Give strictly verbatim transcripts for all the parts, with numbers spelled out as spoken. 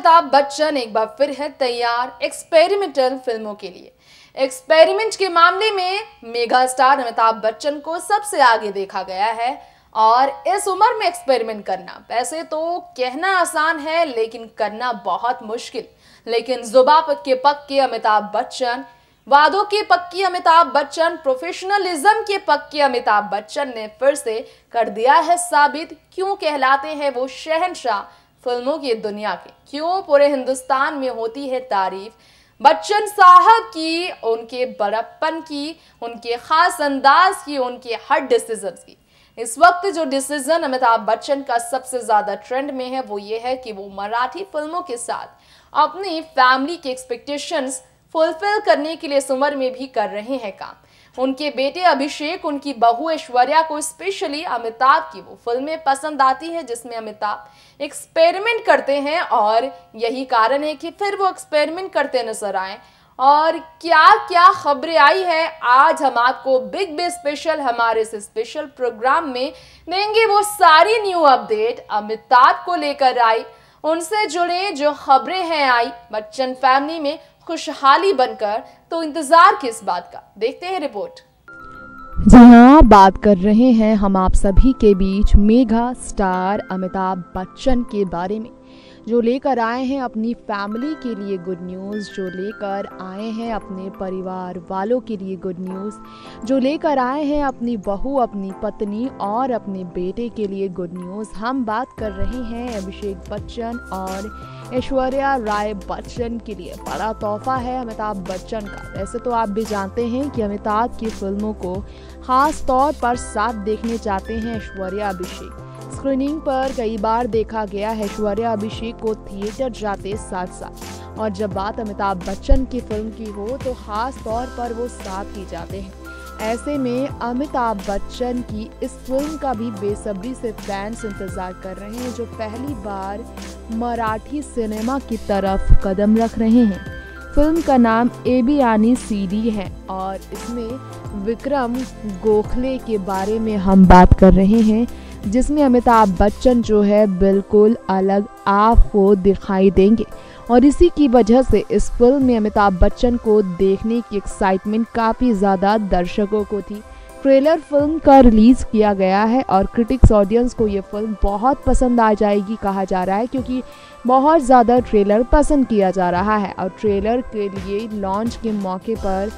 अमिताभ बच्चन एक बार फिर है तैयार एक्सपेरिमेंटल फिल्मों के लिए। एक्सपेरिमेंट के मामले में मेगा स्टार अमिताभ बच्चन को सबसे आगे देखा गया है और इस उम्र में एक्सपेरिमेंट करना वैसे तो कहना आसान है लेकिन करना बहुत मुश्किल। लेकिन जुबा पक्के पक्के अमिताभ बच्चन, वादों के पक्की अमिताभ बच्चन, प्रोफेशनलिज्म के पक्के अमिताभ बच्चन ने फिर से कर दिया है साबित क्यों कहलाते हैं वो शहंशाह फिल्मों की दुनिया के, क्यों पूरे हिंदुस्तान में होती है तारीफ बच्चन साहब की, उनके बड़प्पन की, उनके खास अंदाज की, उनके हर डिसीजन की। इस वक्त जो डिसीजन अमिताभ बच्चन का सबसे ज्यादा ट्रेंड में है वो ये है कि वो मराठी फिल्मों के साथ अपनी फैमिली के एक्सपेक्टेशंस फुलफिल करने के लिए इस उम्र में भी कर रहे हैं काम। उनके बेटे अभिषेक, उनकी बहू ऐश्वर्या को स्पेशली अमिताभ की वो फिल्में पसंद आती हैं जिसमें अमिताभ एक्सपेरिमेंट करते हैं और यही कारण है कि फिर वो एक्सपेरिमेंट करते नजर आए। और क्या क्या खबरें आई है आज हम आपको बिग बी स्पेशल हमारे इस स्पेशल प्रोग्राम में देंगे। वो सारी न्यू अपडेट अमिताभ को लेकर आई, उनसे जुड़े जो खबरें हैं आई बच्चन फैमिली में खुशहाली बनकर, तो इंतजार किस बात का, देखते हैं रिपोर्ट। जहां बात कर रहे हैं हम आप सभी के बीच मेगा स्टार अमिताभ बच्चन के बारे में, जो लेकर आए हैं अपनी फैमिली के लिए गुड न्यूज़, जो लेकर आए हैं अपने परिवार वालों के लिए गुड न्यूज़, जो लेकर आए हैं अपनी बहू, अपनी पत्नी और अपने बेटे के लिए गुड न्यूज़। हम बात कर रहे हैं अभिषेक बच्चन और ऐश्वर्या राय बच्चन के लिए बड़ा तोहफा है अमिताभ बच्चन का। वैसे तो आप भी जानते हैं कि अमिताभ की फिल्मों को खास तौर पर साथ देखने चाहते हैं ऐश्वर्या अभिषेक। स्क्रीनिंग पर कई बार देखा गया है ऐश्वर्या अभिषेक को थिएटर जाते साथ साथ, और जब बात अमिताभ बच्चन की फिल्म की हो तो ख़ास तौर पर वो साथ ही जाते हैं। ऐसे में अमिताभ बच्चन की इस फिल्म का भी बेसब्री से फैंस इंतज़ार कर रहे हैं, जो पहली बार मराठी सिनेमा की तरफ कदम रख रहे हैं। फिल्म का नाम ए बी यानी सी डी है और इसमें विक्रम गोखले के बारे में हम बात कर रहे हैं, जिसमें अमिताभ बच्चन जो है बिल्कुल अलग आपको दिखाई देंगे। और इसी की वजह से इस फिल्म में अमिताभ बच्चन को देखने की एक्साइटमेंट काफ़ी ज़्यादा दर्शकों को थी। ट्रेलर फिल्म का रिलीज़ किया गया है और क्रिटिक्स ऑडियंस को ये फिल्म बहुत पसंद आ जाएगी कहा जा रहा है, क्योंकि बहुत ज़्यादा ट्रेलर पसंद किया जा रहा है। और ट्रेलर के लिए लॉन्च के मौके पर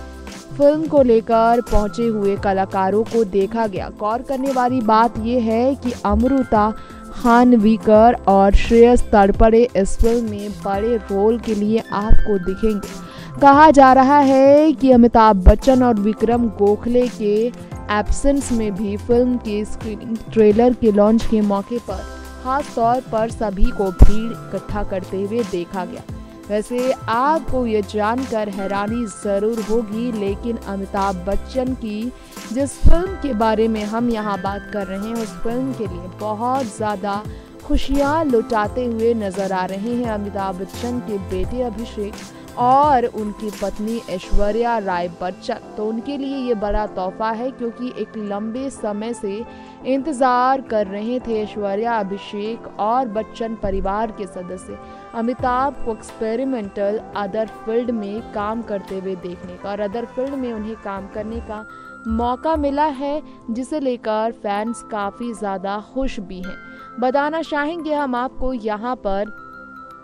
फिल्म को लेकर पहुंचे हुए कलाकारों को देखा गया। गौर करने वाली बात यह है कि अमृता खानविलकर और श्रेयस तलपड़े इस फिल्म में बड़े रोल के लिए आपको दिखेंगे। कहा जा रहा है कि अमिताभ बच्चन और विक्रम गोखले के एब्सेंस में भी फिल्म के स्क्रीनिंग ट्रेलर के लॉन्च के मौके पर खास तौर पर सभी को भीड़ इकट्ठा करते हुए देखा गया। वैसे आपको ये जानकर हैरानी ज़रूर होगी, लेकिन अमिताभ बच्चन की जिस फिल्म के बारे में हम यहाँ बात कर रहे हैं उस फिल्म के लिए बहुत ज़्यादा खुशियाँ लुटाते हुए नज़र आ रहे हैं अमिताभ बच्चन के बेटे अभिषेक और उनकी पत्नी ऐश्वर्या राय बच्चन। तो उनके लिए ये बड़ा तोहफा है, क्योंकि एक लंबे समय से इंतज़ार कर रहे थे ऐश्वर्या, अभिषेक और बच्चन परिवार के सदस्य अमिताभ को एक्सपेरिमेंटल अदर फील्ड में काम करते हुए देखने का, और अदर फील्ड में उन्हें काम करने का मौका मिला है, जिसे लेकर फैंस काफ़ी ज़्यादा खुश भी हैं। बताना चाहेंगे हम आपको यहाँ पर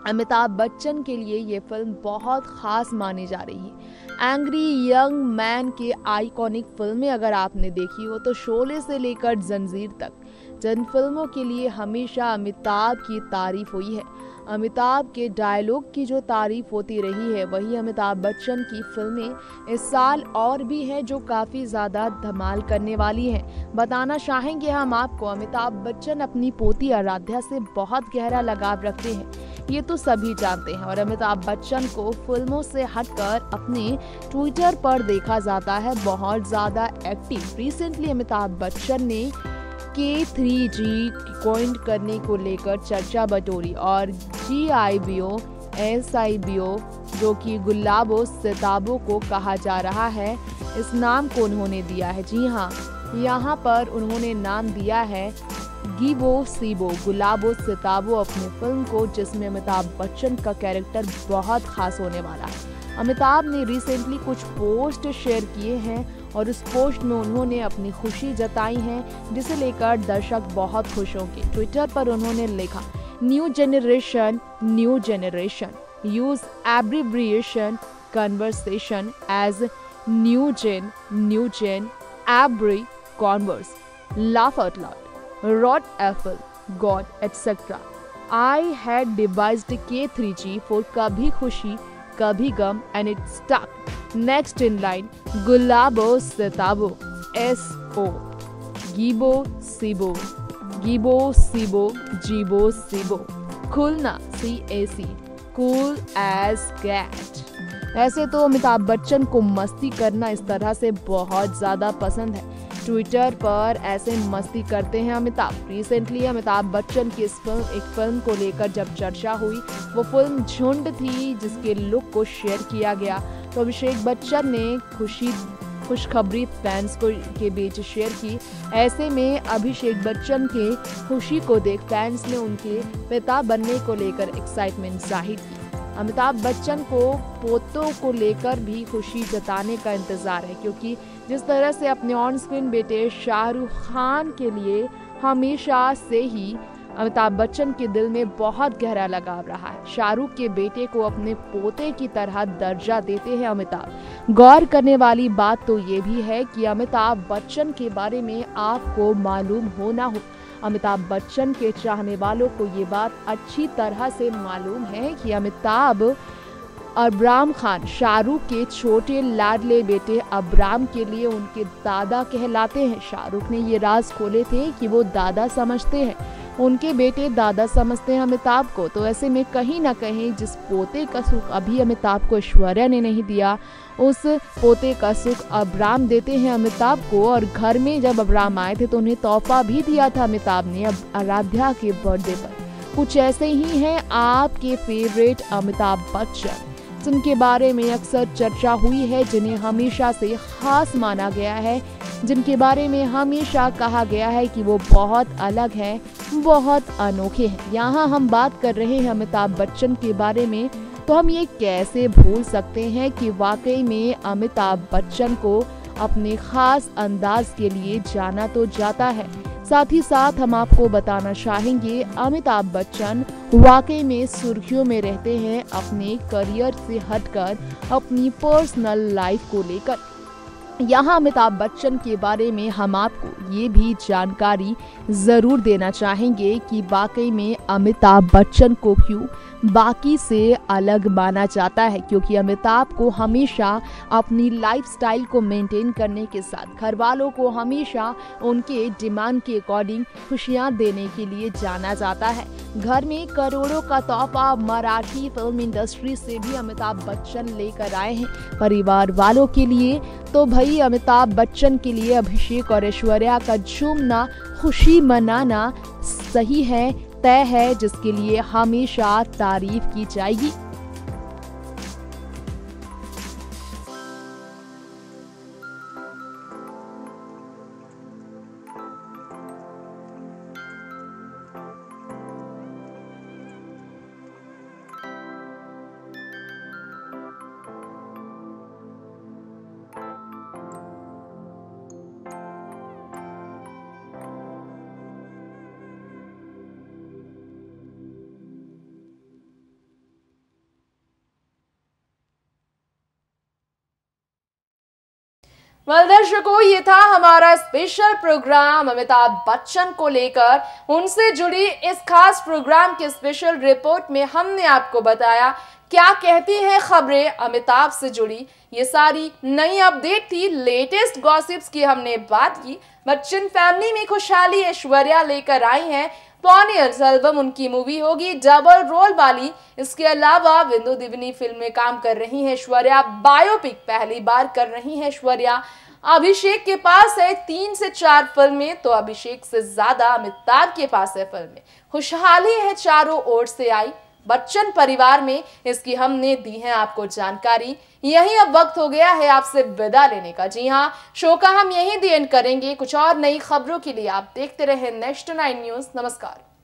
अमिताभ बच्चन के लिए ये फिल्म बहुत ख़ास मानी जा रही है। एंग्री यंग मैन के आइकॉनिक फिल्में अगर आपने देखी हो तो शोले से लेकर जंजीर तक, जिन फिल्मों के लिए हमेशा अमिताभ की तारीफ हुई है, अमिताभ के डायलॉग की जो तारीफ होती रही है, वही अमिताभ बच्चन की फिल्में इस साल और भी हैं जो काफ़ी ज़्यादा धमाल करने वाली हैं। बताना चाहेंगे हम आपको अमिताभ बच्चन अपनी पोती आराध्या से बहुत गहरा लगाव रखते हैं, ये तो सभी जानते हैं। और अमिताभ बच्चन को फिल्मों से हटकर अपने ट्विटर पर देखा जाता है बहुत ज़्यादा एक्टिव। रिसेंटली अमिताभ बच्चन ने के थ्री जी ज्वाइन करने को लेकर चर्चा बटोरी और G I B O S I B O जो कि गुलाबो सिताबो को कहा जा रहा है, इस नाम को उन्होंने दिया है। जी हाँ, यहाँ पर उन्होंने नाम दिया है गीबो सीबो गुलाबो सिताबो अपनी फिल्म को, जिसमें अमिताभ बच्चन का कैरेक्टर बहुत खास होने वाला है। अमिताभ ने रिसेंटली कुछ पोस्ट शेयर किए हैं और उस पोस्ट में उन्होंने अपनी खुशी जताई है, जिसे लेकर दर्शक बहुत खुश होंगे। ट्विटर पर उन्होंने लिखा, new generation new generation use abbreviation conversation as new gen new gen एब्री converse laugh out loud, rot apple, god, et cetera. I had devised K three G for kabhi khushi, kabhi gum, and it stuck. Next in line, Gulabo Sitabo, S O, Gibo Sibo, Gibo Sibo, Jibo Sibo, Khulna C A C, cool as cat. ऐसे तो अमिताभ बच्चन को मस्ती करना इस तरह से बहुत ज़्यादा पसंद है। ट्विटर पर ऐसे मस्ती करते हैं अमिताभ। रिसेंटली अमिताभ बच्चन की इस फिल्म एक फिल्म को लेकर जब चर्चा हुई, वो फिल्म झुंड थी जिसके लुक को शेयर किया गया, तो अभिषेक बच्चन ने खुशी खुशखबरी फैंस को के बीच शेयर की। ऐसे में अभिषेक बच्चन के खुशी को देख फैंस ने उनके पिता बनने को लेकर एक्साइटमेंट जाहिर की। अमिताभ बच्चन को पोतों को लेकर भी खुशी जताने का इंतज़ार है, क्योंकि जिस तरह से अपने ऑन स्क्रीन बेटे शाहरुख खान के लिए हमेशा से ही अमिताभ बच्चन के दिल में बहुत गहरा लगाव रहा है, शाहरुख के बेटे को अपने पोते की तरह दर्जा देते हैं अमिताभ। गौर करने वाली बात तो ये भी है कि अमिताभ बच्चन के बारे में आपको मालूम हो ना हो, अमिताभ बच्चन के चाहने वालों को ये बात अच्छी तरह से मालूम है कि अमिताभ अब्राम खान, शाहरुख के छोटे लाडले बेटे अब्राम के लिए उनके दादा कहलाते हैं। शाहरुख ने ये राज खोले थे कि वो दादा समझते हैं, उनके बेटे दादा समझते हैं अमिताभ को। तो ऐसे में कहीं ना कहीं जिस पोते का सुख अभी अमिताभ को ऐश्वर्या ने नहीं दिया, उस पोते का सुख अब्राम देते हैं अमिताभ को। और घर में जब अब्राम आए थे तो उन्हें तोहफा भी दिया था अमिताभ ने अब आराध्या के बर्थडे पर। कुछ ऐसे ही हैं आपके फेवरेट अमिताभ बच्चन, जिनके बारे में अक्सर चर्चा हुई है, जिन्हें हमेशा से खास माना गया है, जिनके बारे में हमेशा कहा गया है कि वो बहुत अलग हैं, बहुत अनोखे हैं। यहाँ हम बात कर रहे हैं अमिताभ बच्चन के बारे में, तो हम ये कैसे भूल सकते हैं कि वाकई में अमिताभ बच्चन को अपने ख़ास अंदाज के लिए जाना तो जाता है, साथ ही साथ हम आपको बताना चाहेंगे अमिताभ बच्चन वाकई में सुर्खियों में रहते हैं अपने करियर से हटकर अपनी पर्सनल लाइफ को लेकर। यहाँ अमिताभ बच्चन के बारे में हम आपको ये भी जानकारी ज़रूर देना चाहेंगे कि वाकई में अमिताभ बच्चन को क्यों बाकी से अलग माना जाता है, क्योंकि अमिताभ को हमेशा अपनी लाइफस्टाइल को मेंटेन करने के साथ घर वालों को हमेशा उनके डिमांड के अकॉर्डिंग खुशियां देने के लिए जाना जाता है। घर में करोड़ों का तोहफा मराठी फिल्म इंडस्ट्री से भी अमिताभ बच्चन लेकर आए हैं परिवार वालों के लिए। तो भाई अमिताभ बच्चन के लिए अभिषेक और ऐश्वर्या का झूमना, खुशी मनाना सही है, तय है, जिसके लिए हमेशा तारीफ की जाएगी। वेल दर्शकों, ये था हमारा स्पेशल प्रोग्राम अमिताभ बच्चन को लेकर। उनसे जुड़ी इस खास प्रोग्राम के स्पेशल रिपोर्ट में हमने आपको बताया क्या कहती हैं खबरें अमिताभ से जुड़ी। ये सारी नई अपडेट थी, लेटेस्ट गॉसिप्स की हमने बात की। बच्चन फैमिली में खुशहाली ऐश्वर्या लेकर आई हैं। पॉनियर्स एल्बम उनकी मूवी होगी, डबल रोल वाली। इसके अलावा विंदु दिवनी फिल्म में काम कर रही हैं ऐश्वर्या। बायोपिक पहली बार कर रही हैं ऐश्वर्या। अभिषेक के पास है तीन से चार फिल्में, तो अभिषेक से ज़्यादा अमिताभ के पास है फिल्में। खुशहाली है चारों ओर से आई। बच्चन परिवार में इसकी हमने दी है आपको जानकारी। यही अब वक्त हो गया है आपसे विदा लेने का। जी हाँ, शो का हम यही दी एंड करेंगे। कुछ और नई खबरों के लिए आप देखते रहे नेक्स्ट नाइन न्यूज। नमस्कार।